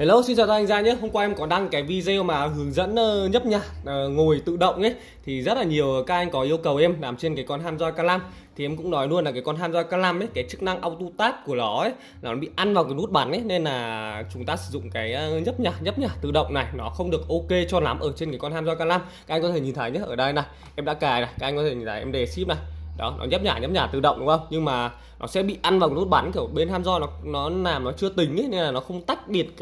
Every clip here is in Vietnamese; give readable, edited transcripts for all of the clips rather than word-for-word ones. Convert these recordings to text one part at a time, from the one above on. Hello, xin chào các anh ra nhé. Hôm qua em có đăng cái video mà hướng dẫn nhấp nhả ngồi tự động ấy, thì rất là nhiều các anh có yêu cầu em làm trên cái con HandJoy K5. Thì em cũng nói luôn là cái con HandJoy K5 ấy, cái chức năng auto tap của nó ấy là nó bị ăn vào cái nút bắn ấy, nên là chúng ta sử dụng cái nhấp nhả tự động này nó không được ok cho lắm ở trên cái con HandJoy K5. Các anh có thể nhìn thấy nhé, ở đây này em đã cài này, các anh có thể nhìn thấy em đề ship này. Đó, nó nhấp nhả tự động đúng không? Nhưng mà nó sẽ bị ăn vào nút bắn, kiểu bên HandJoy nó làm nó chưa tính ấy, nên là nó không tách biệt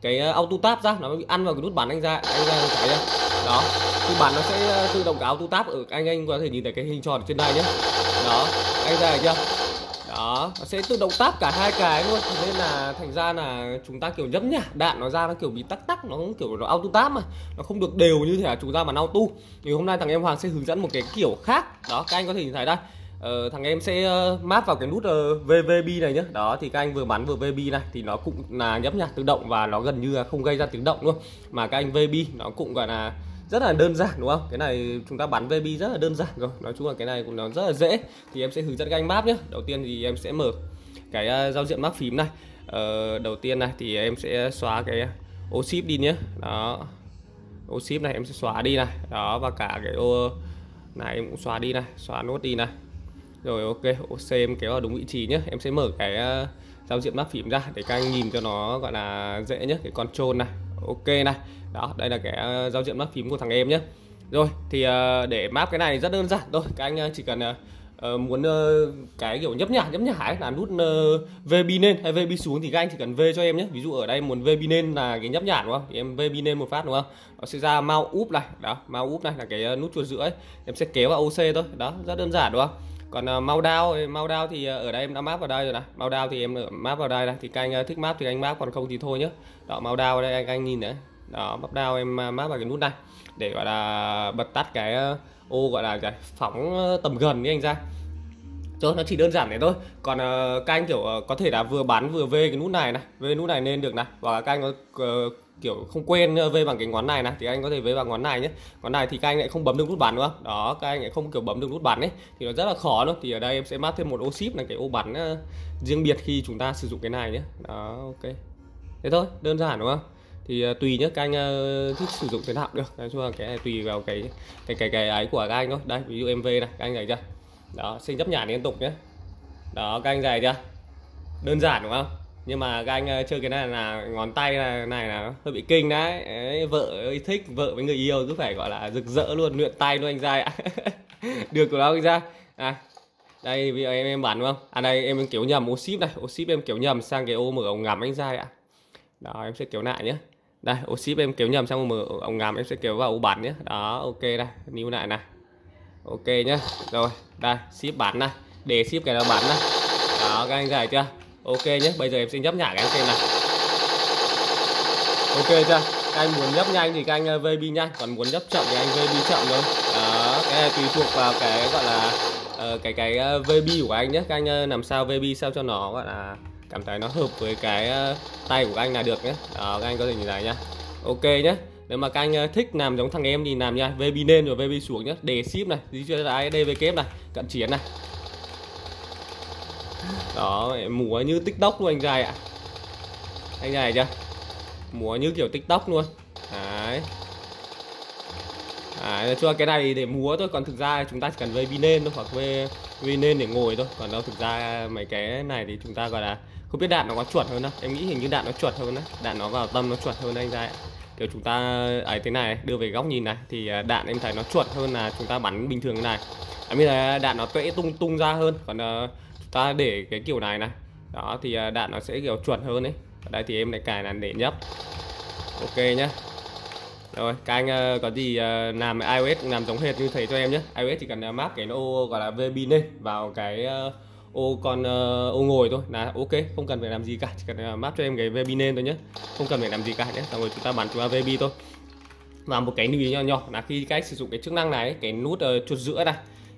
cái auto tap ra, nó bị ăn vào cái nút bắn anh ra cái đây. Đó, thì bắn nó sẽ tự động cái auto tap ở anh có thể nhìn thấy cái hình tròn trên đây nhé. Đó, anh ra được chưa? Đó, nó sẽ tự động tap cả hai cái luôn, nên là thành ra là chúng ta kiểu nhấp nhả đạn nó ra, nó kiểu bị tắc, nó kiểu nó auto tap mà nó không được đều như thế là chúng ta bắn auto. Thì hôm nay thằng em Hoàng sẽ hướng dẫn một cái kiểu khác. Đó, các anh có thể nhìn thấy đây, thằng em sẽ map vào cái nút VVB này nhé. Đó, thì các anh vừa bắn vừa VB này thì nó cũng là nhấp nhả tự động và nó gần như là không gây ra tiếng động luôn. Mà các anh VB nó cũng gọi là rất là đơn giản đúng không? Cái này chúng ta bắn VB rất là đơn giản rồi. Nói chung là cái này cũng nó rất là dễ. Thì em sẽ hướng dẫn các anh map nhé. Đầu tiên thì em sẽ mở cái giao diện map phím này. Đầu tiên này thì em sẽ xóa cái ô ship đi nhé. Đó, ô ship này em sẽ xóa đi này. Đó, và cả cái ô này em cũng xóa đi này, xóa nốt đi này. Rồi ok, ô C em kéo vào đúng vị trí nhé. Em sẽ mở cái giao diện map phím ra để các anh nhìn cho nó gọi là dễ nhé. Cái control này, ok này. Đó, đây là cái giao diện map phím của thằng em nhé. Rồi, thì để map cái này rất đơn giản thôi. Các anh chỉ cần muốn cái kiểu nhấp nhả ấy, là nút VB lên hay VB xuống thì các anh chỉ cần V cho em nhé. Ví dụ ở đây muốn VB lên là cái nhấp nhả đúng không? Thì em VB lên một phát đúng không? Nó sẽ ra mouse up này. Đó, mouse up này là cái nút chuột giữa ấy. Em sẽ kéo vào OC thôi. Đó, rất đơn giản đúng không? Còn mouse down thì ở đây em đã map vào đây rồi này. Mouse down thì em map vào đây này. Thì các anh thích map thì anh map, còn không thì thôi nhé. Đó, mouse down đây anh nhìn đấy. Đó, map down em map vào cái nút này để gọi là bật tắt cái ô gọi là cái phóng tầm gần đi anh ra. Rồi, nó chỉ đơn giản thế thôi. Còn các anh kiểu có thể là vừa bắn vừa V cái nút này này, V nút này lên được này. Và các anh có kiểu không quên V bằng cái ngón này này thì anh có thể V bằng ngón này nhé. Ngón này thì các anh lại không bấm được nút bắn đúng không? Đó, các anh lại không kiểu bấm được nút bắn ấy thì nó rất là khó luôn. Thì ở đây em sẽ map thêm một ô ship là cái ô bắn riêng biệt khi chúng ta sử dụng cái này nhé. Đó, ok. Thế thôi, đơn giản đúng không? Thì tùy nhé, các anh thích sử dụng thế nào được. Nói chung là cái này tùy vào cái ấy của các anh thôi. Đây, ví dụ em V này, các anh thấy chưa? Đó, xin nhấp nhả liên tục nhé. Đó, các anh thấy chưa? Đơn giản đúng không? Nhưng mà các anh chơi cái này là ngón tay này là hơi bị kinh đấy. Đấy, vợ thích, vợ với người yêu cứ phải gọi là rực rỡ luôn, luyện tay luôn anh trai ạ. Được của nó anh ra. À, đây bây giờ em bắn đúng không? À đây em kiểu nhầm ô ship này, ô ship em kiểu nhầm sang cái ô mở ống ngắm anh trai ạ. Đó, em sẽ kéo lại nhé. Đây, ô ship em kéo nhầm sang mở ống ngắm, em sẽ kéo vào ô bắn nhé. Đó, ok đây, níu lại này. Ok nhá. Rồi, đây, ship bắn này, để ship cái là bắn này. Đó, các anh thấy chưa? Ok nhé, bây giờ em sẽ nhấp nhả cái xem này. Ok chưa? Các anh muốn nhấp nhanh thì các anh VB nhanh, còn muốn nhấp chậm thì anh VB chậm thôi. Đó, cái này tùy thuộc vào cái gọi là cái VB của anh nhé. Các anh làm sao VB sao cho nó gọi là cảm thấy nó hợp với cái tay của anh là được nhé. Đó, các anh có thể nhìn thấy nhá. Ok nhé. Nếu mà các anh thích làm giống thằng em thì làm nha, VB lên rồi VB xuống nhé. Đề ship này, dí cho cái DVK này, cận chiến này. Đó, múa như TikTok luôn anh dài ạ. Anh dài chưa? Múa như kiểu TikTok luôn. Đấy. Đấy, cho cái này để múa thôi, còn thực ra chúng ta chỉ cần VB lên thôi, hoặc VB lên để ngồi thôi. Còn đâu thực ra mấy cái này thì chúng ta gọi là không biết đạn nó có chuẩn hơn đâu. Em nghĩ hình như đạn nó chuẩn hơn đấy. Đạn nó vào tâm nó chuẩn hơn anh dài ạ. Kiểu chúng ta ấy thế này, đưa về góc nhìn này thì đạn em thấy nó chuẩn hơn là chúng ta bắn bình thường thế này. Bây giờ đạn nó tuệ tung ra hơn. Còn ta để cái kiểu này này, đó thì đạn nó sẽ kiểu chuẩn hơn đấy. Ở đây thì em lại cài là để nhấp. Ok nhá. Rồi, các anh có gì làm iOS làm giống hệt như thế cho em nhé. iOS chỉ cần map cái ô gọi là VB lên vào cái ô con ô ngồi thôi là ok, không cần phải làm gì cả, chỉ cần map cho em cái VB lên thôi nhé, không cần phải làm gì cả nhé. Xong rồi chúng ta bắn chúng ta VB thôi. Và một cái lưu ý nhỏ là khi các anh sử dụng cái chức năng này, cái nút chuột giữa này,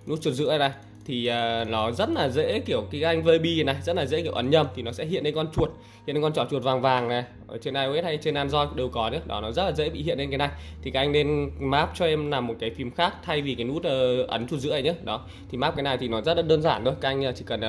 nút chuột giữa này thì nó rất là dễ, kiểu cái anh VB này rất là dễ kiểu ấn nhầm thì nó sẽ hiện lên con chuột, hiện lên con trỏ chuột vàng vàng này. Ở trên iOS hay trên Android đều có nữa. Đó, nó rất là dễ bị hiện lên cái này. Thì các anh nên map cho em làm một cái phím khác thay vì cái nút ấn chuột giữa này nhé. Đó, thì map cái này thì nó rất là đơn giản thôi. Các anh chỉ cần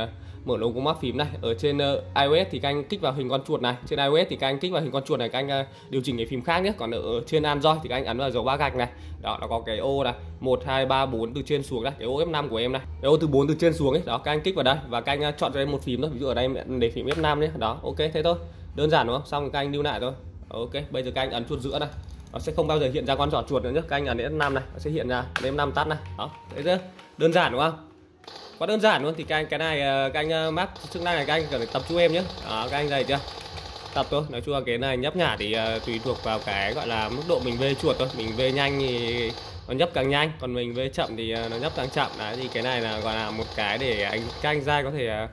mở logo map phím này. Ở trên iOS thì các anh kích vào hình con chuột này, trên iOS thì các anh kích vào hình con chuột này, các anh điều chỉnh cái phím khác nhé. Còn ở trên Android thì các anh ấn vào dấu ba gạch này, đó nó có cái ô này 1, 2, 3, 4 từ trên xuống đây, cái ô F5 của em này, cái ô từ 4 từ trên xuống ấy, đó các anh kích vào đây và các anh chọn cho em một phím thôi, ví dụ ở đây em để phím F5 nhé, đó ok thế thôi, đơn giản đúng không? Xong các anh lưu lại thôi. Ok, bây giờ các anh ấn chuột giữa này, nó sẽ không bao giờ hiện ra con trỏ chuột nữa nhé. Các anh ấn F5 này, nó sẽ hiện ra F5 tắt này, đó thấy chưa? Đơn giản đúng không? Quá đơn giản luôn. Thì các anh cái này, các anh map chức năng này các anh cần phải tập chú em nhé. Đó, các anh này chưa? Tập thôi. Nói chung là cái này nhấp nhả thì tùy thuộc vào cái gọi là mức độ mình về chuột thôi. Mình về nhanh thì nó nhấp càng nhanh, còn mình về chậm thì nó nhấp càng chậm. Đấy, thì cái này là gọi là một cái để các anh dai có thể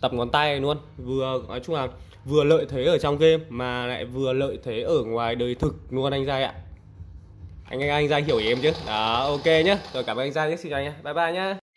tập ngón tay luôn. Vừa nói chung là vừa lợi thế ở trong game mà lại vừa lợi thế ở ngoài đời thực luôn anh dai ạ. Anh dai hiểu ý em chứ? Đó, ok nhá. Rồi cảm ơn anh dai rất xin chào anh. Bye bye nhá.